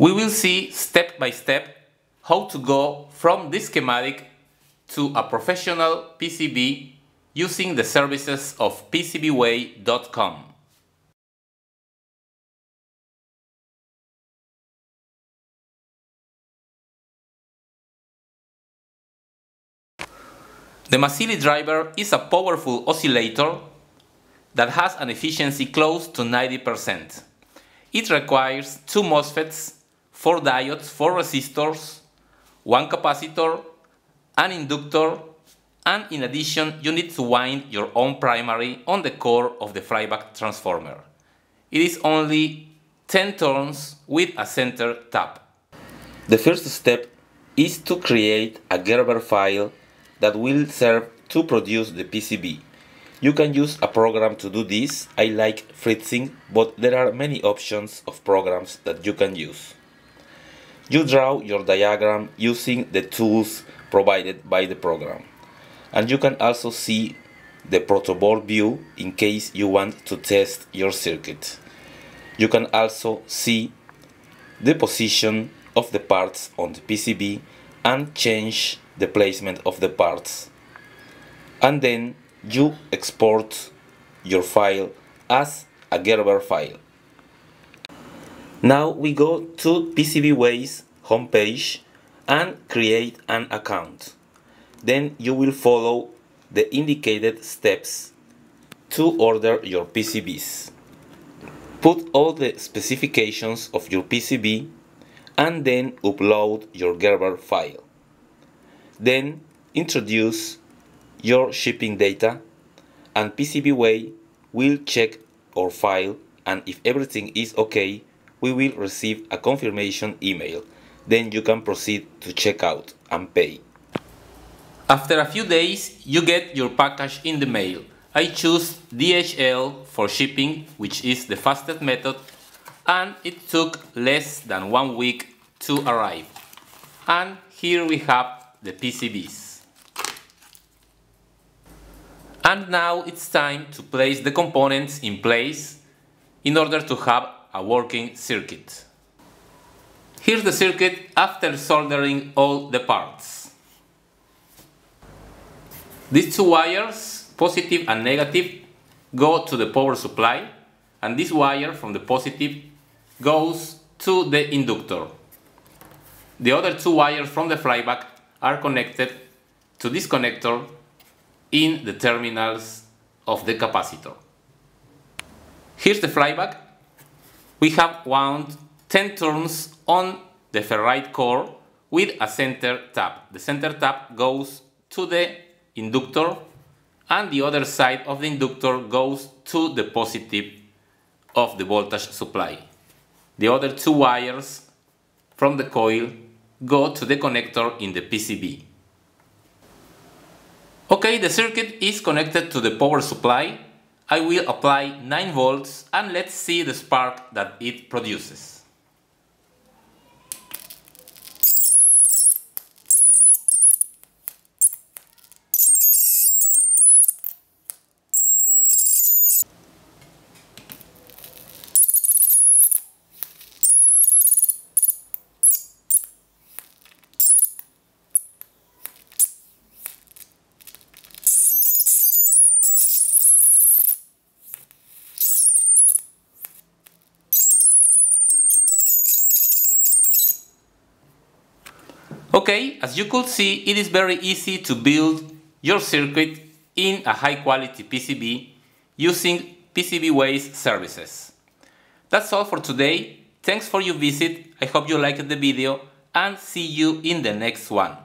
We will see step by step how to go from this schematic to a professional PCB using the services of PCBWay.com. The Masili driver is a powerful oscillator that has an efficiency close to 90%. It requires 2 MOSFETs, 4 diodes, 4 resistors, 1 capacitor, an inductor, and in addition you need to wind your own primary on the core of the flyback transformer. It is only 10 turns with a center tap. The first step is to create a Gerber file that will serve to produce the PCB. You can use a program to do this. I like Fritzing, but there are many options of programs that you can use. You draw your diagram using the tools provided by the program. And you can also see the protoboard view in case you want to test your circuit. You can also see the position of the parts on the PCB and change the placement of the parts. And then you export your file as a Gerber file. Now we go to PCBWay's homepage and create an account. Then you will follow the indicated steps to order your PCBs. Put all the specifications of your PCB and then upload your Gerber file. Then introduce your shipping data and PCBWay will check our file, and if everything is okay, we will receive a confirmation email. Then you can proceed to checkout and pay. After a few days, you get your package in the mail. I choose DHL for shipping, which is the fastest method, and it took less than 1 week to arrive. And here we have the PCBs. And now it's time to place the components in place in order to have a working circuit. Here's the circuit after soldering all the parts. These 2 wires, positive and negative, go to the power supply, and this wire from the positive goes to the inductor. The other 2 wires from the flyback are connected to this connector in the terminals of the capacitor. Here's the flyback. We have wound 10 turns on the ferrite core with a center tap. The center tap goes to the inductor, and the other side of the inductor goes to the positive of the voltage supply. The other 2 wires from the coil go to the connector in the PCB. Okay, the circuit is connected to the power supply. I will apply 9 volts and let's see the spark that it produces. Okay, as you could see, it is very easy to build your circuit in a high-quality PCB using PCBWay's services. That's all for today. Thanks for your visit. I hope you liked the video and see you in the next one.